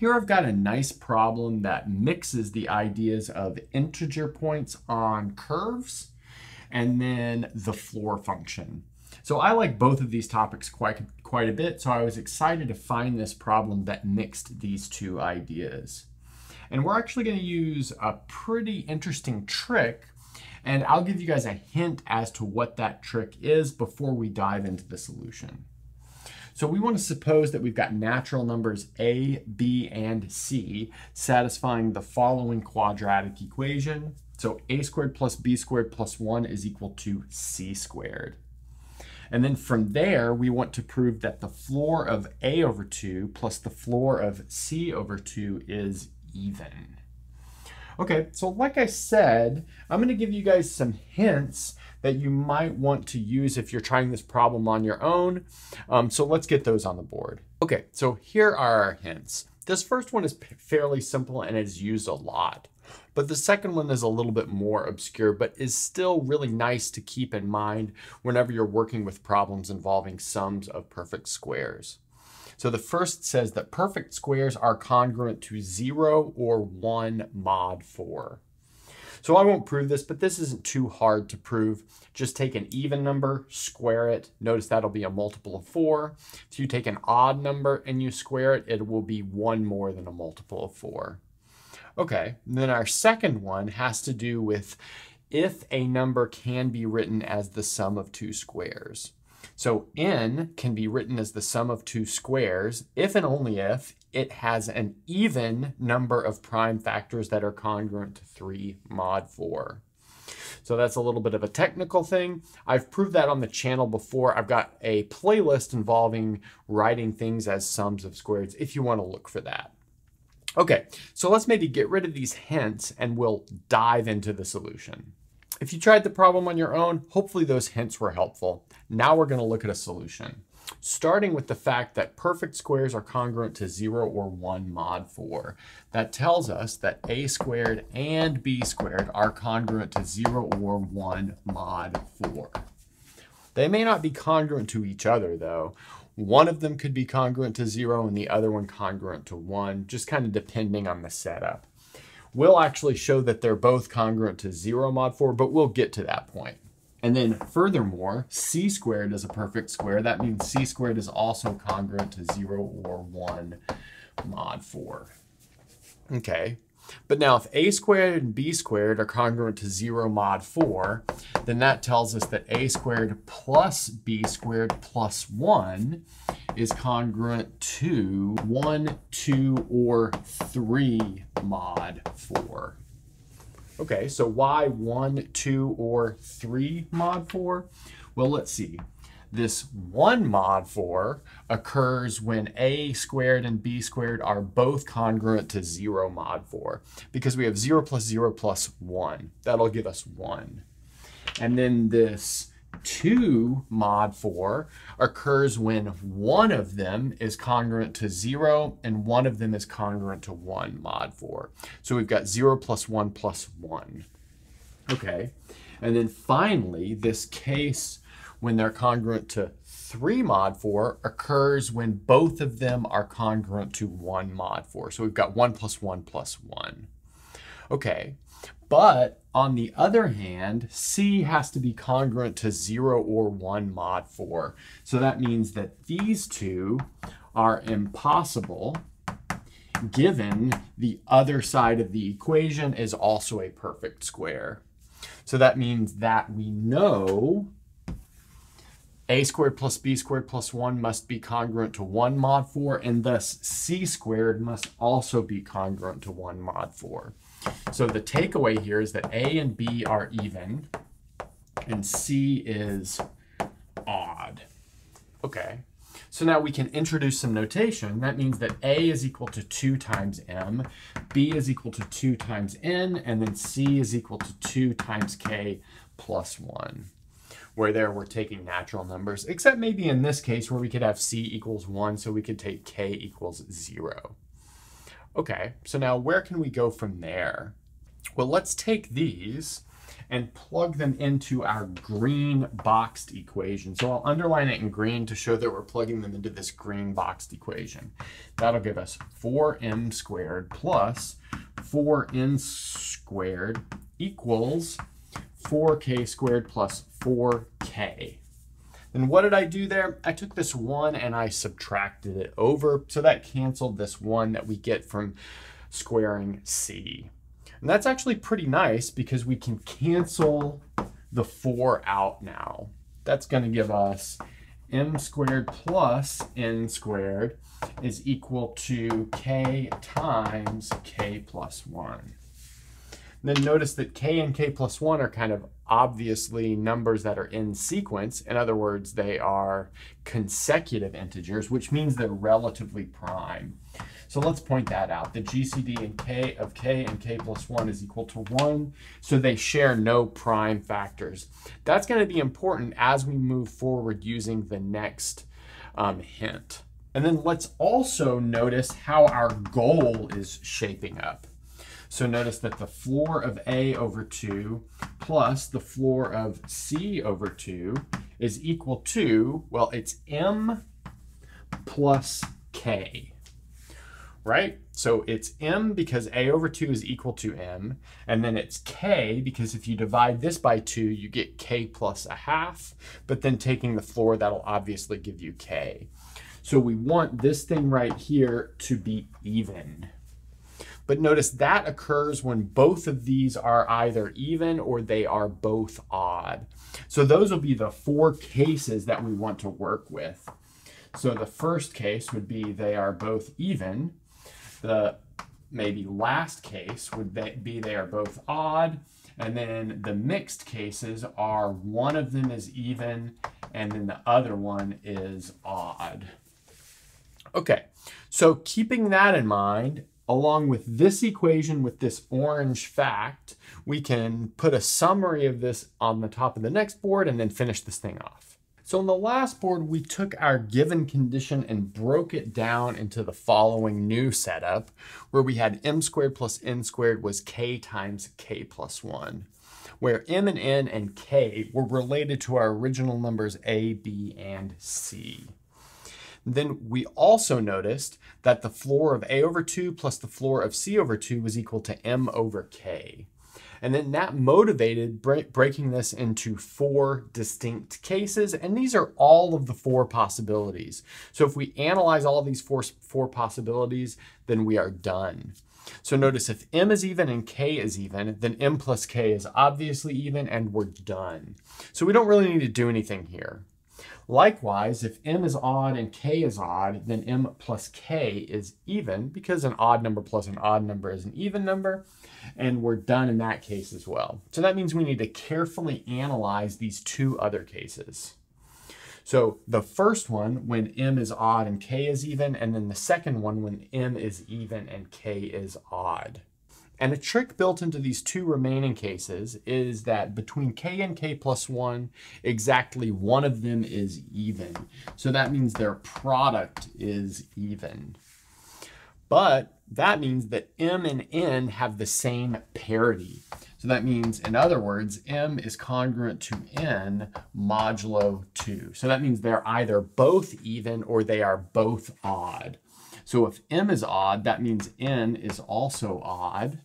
Here I've got a nice problem that mixes the ideas of integer points on curves and then the floor function. So I like both of these topics quite a bit, so I was excited to find this problem that mixed these two ideas. And we're actually going to use a pretty interesting trick, and I'll give you guys a hint as to what that trick is before we dive into the solution. So we want to suppose that we've got natural numbers a, b, and c satisfying the following quadratic equation. So a squared plus b squared plus 1 is equal to c squared. And then from there, we want to prove that the floor of a over 2 plus the floor of c over 2 is even. Okay, so like I said, I'm going to give you guys some hints that you might want to use if you're trying this problem on your own. So let's get those on the board. Okay, so here are our hints. This first one is fairly simple and is used a lot, but the second one is a little bit more obscure, but is still really nice to keep in mind whenever you're working with problems involving sums of perfect squares. So the first says that perfect squares are congruent to 0 or 1 mod 4. So I won't prove this, but this isn't too hard to prove. Just take an even number, square it. Notice that'll be a multiple of 4. If you take an odd number and you square it, it will be 1 more than a multiple of 4. Okay, and then our second one has to do with if a number can be written as the sum of two squares. So n can be written as the sum of two squares if and only if it has an even number of prime factors that are congruent to 3 mod 4. So that's a little bit of a technical thing. I've proved that on the channel before. I've got a playlist involving writing things as sums of squares if you want to look for that. Okay, so let's maybe get rid of these hints and we'll dive into the solution. If you tried the problem on your own, hopefully those hints were helpful. Now we're going to look at a solution, starting with the fact that perfect squares are congruent to 0 or 1 mod 4. That tells us that a squared and b squared are congruent to 0 or 1 mod 4. They may not be congruent to each other, though. One of them could be congruent to 0 and the other one congruent to 1, just kind of depending on the setup. We'll actually show that they're both congruent to 0 mod 4, but we'll get to that point. And then furthermore, c squared is a perfect square. That means c squared is also congruent to 0 or 1 mod 4. Okay, but now if a squared and b squared are congruent to 0 mod 4, then that tells us that a squared plus b squared plus 1 is congruent to 1, 2, or 3 mod 4. Okay, so why 1, 2, or 3 mod 4? Well, let's see. This 1 mod 4 occurs when a squared and b squared are both congruent to 0 mod 4 because we have 0 plus 1. That'll give us 1. And then this 2 mod 4 occurs when one of them is congruent to 0 and one of them is congruent to 1 mod 4. So we've got 0 plus 1 plus 1. Okay, and then finally this case when they're congruent to 3 mod 4 occurs when both of them are congruent to 1 mod 4. So we've got 1 plus 1 plus 1. Okay, but on the other hand, c has to be congruent to 0 or 1 mod 4. So that means that these two are impossible given the other side of the equation is also a perfect square. So that means that we know a squared plus b squared plus 1 must be congruent to 1 mod 4, and thus c squared must also be congruent to 1 mod 4. So the takeaway here is that a and b are even, and c is odd. Okay, so now we can introduce some notation. That means that a is equal to 2 times m, b is equal to 2 times n, and then c is equal to 2 times k plus 1. Where there we're taking natural numbers, except maybe in this case where we could have c equals 1, so we could take k equals 0. Okay, so now where can we go from there? Well, let's take these and plug them into our green boxed equation. So I'll underline it in green to show that we're plugging them into this green boxed equation. That'll give us 4m squared plus 4n squared equals 4k squared plus 4k. Then what did I do there? I took this one and I subtracted it over, so that canceled this one that we get from squaring c. And that's actually pretty nice because we can cancel the 4 out now. That's going to give us m squared plus n squared is equal to k times k plus 1. Then notice that k and k plus 1 are kind of obviously numbers that are in sequence. In other words, they are consecutive integers, which means they're relatively prime. So let's point that out. The GCD and k of k and k plus 1 is equal to 1, so they share no prime factors. That's going to be important as we move forward using the next hint. And then let's also notice how our goal is shaping up. So notice that the floor of A over 2 plus the floor of C over 2 is equal to, well, it's M plus K, right? So it's M because A over 2 is equal to M, and then it's K because if you divide this by 2, you get K plus a half, but then taking the floor, that'll obviously give you K. So we want this thing right here to be even. But notice that occurs when both of these are either even or they are both odd. So those will be the 4 cases that we want to work with. So the first case would be they are both even. The maybe last case would be they are both odd. And then the mixed cases are one of them is even and then the other one is odd. Okay, so keeping that in mind, along with this equation with this orange fact, we can put a summary of this on the top of the next board and then finish this thing off. So on the last board, we took our given condition and broke it down into the following new setup, where we had m squared plus n squared was k times k plus 1, where m and n and k were related to our original numbers a, b, and c. Then we also noticed that the floor of A over 2 plus the floor of C over 2 was equal to M over K. And then that motivated breaking this into 4 distinct cases. And these are all of the 4 possibilities. So if we analyze all these four possibilities, then we are done. So notice if M is even and K is even, then M plus K is obviously even and we're done. So we don't really need to do anything here. Likewise, if m is odd and k is odd, then m plus k is even because an odd number plus an odd number is an even number, and we're done in that case as well. So that means we need to carefully analyze these 2 other cases. So the first one when m is odd and k is even, and then the second one when m is even and k is odd. And a trick built into these 2 remaining cases is that between k and k plus 1, exactly one of them is even. So that means their product is even. But that means that m and n have the same parity. So that means, in other words, m is congruent to n modulo 2. So that means they're either both even or they are both odd. So if m is odd, that means n is also odd.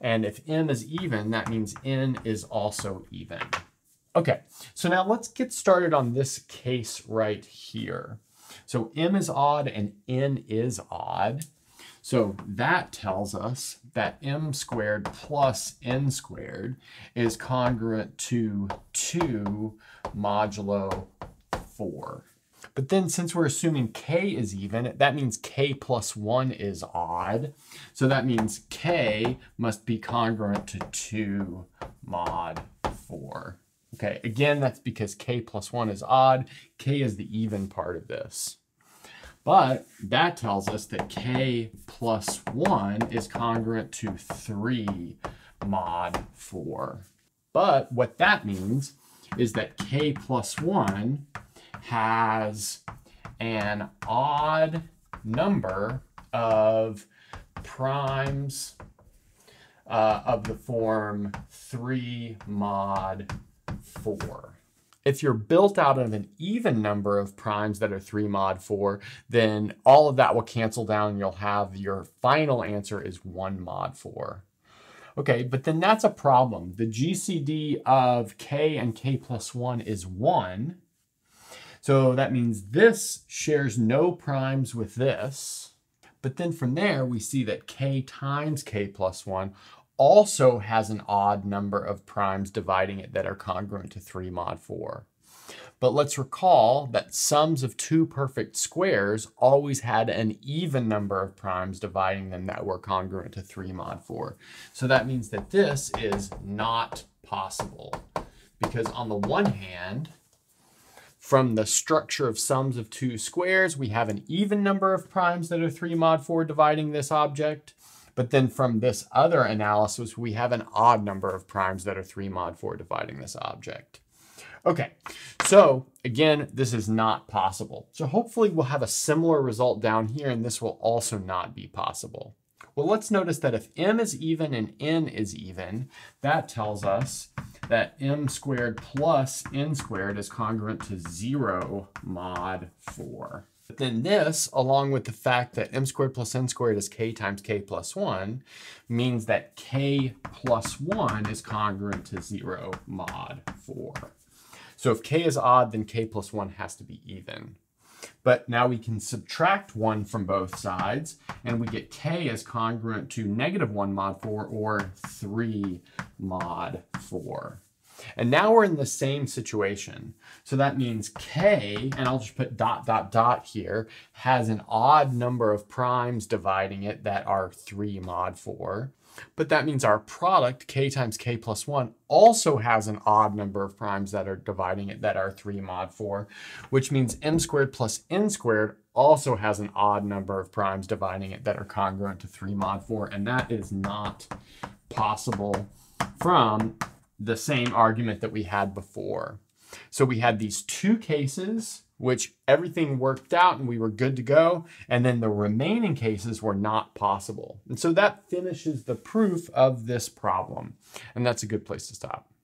And if m is even, that means n is also even. Okay, so now let's get started on this case right here. So m is odd and n is odd. So that tells us that m squared plus n squared is congruent to 2 modulo 4. But then since we're assuming k is even, that means k plus 1 is odd. So that means k must be congruent to 2 mod 4. Okay, again, that's because k plus 1 is odd. K is the even part of this. But that tells us that k plus 1 is congruent to 3 mod 4. But what that means is that k plus 1 has an odd number of primes of the form 3 mod 4. If you're built out of an even number of primes that are 3 mod 4, then all of that will cancel down and you'll have your final answer is 1 mod 4. Okay, but then that's a problem. The GCD of k and k+1 is 1. So that means this shares no primes with this. But then from there, we see that k times k+1 also has an odd number of primes dividing it that are congruent to 3 mod 4. But let's recall that sums of two perfect squares always had an even number of primes dividing them that were congruent to 3 mod 4. So that means that this is not possible. Because on the one hand, from the structure of sums of two squares, we have an even number of primes that are 3 mod 4 dividing this object. But then from this other analysis, we have an odd number of primes that are 3 mod 4 dividing this object. Okay, so again, this is not possible. So hopefully we'll have a similar result down here, and this will also not be possible. Well, let's notice that if m is even and n is even, that tells us that m² + n² is congruent to 0 mod 4. But then this, along with the fact that m² + n² is k times k+1, means that k+1 is congruent to 0 mod 4. So if k is odd, then k+1 has to be even. But now we can subtract 1 from both sides, and we get k is congruent to -1 mod 4 or 3 mod 4. And now we're in the same situation. So that means k, and I'll just put ... here, has an odd number of primes dividing it that are 3 mod 4. But that means our product, k times k+1, also has an odd number of primes that are dividing it that are 3 mod 4, which means m² + n² also has an odd number of primes dividing it that are congruent to 3 mod 4. And that is not possible from the same argument that we had before. So we had these two cases, which everything worked out and we were good to go. And then the remaining cases were not possible. And so that finishes the proof of this problem. And that's a good place to stop.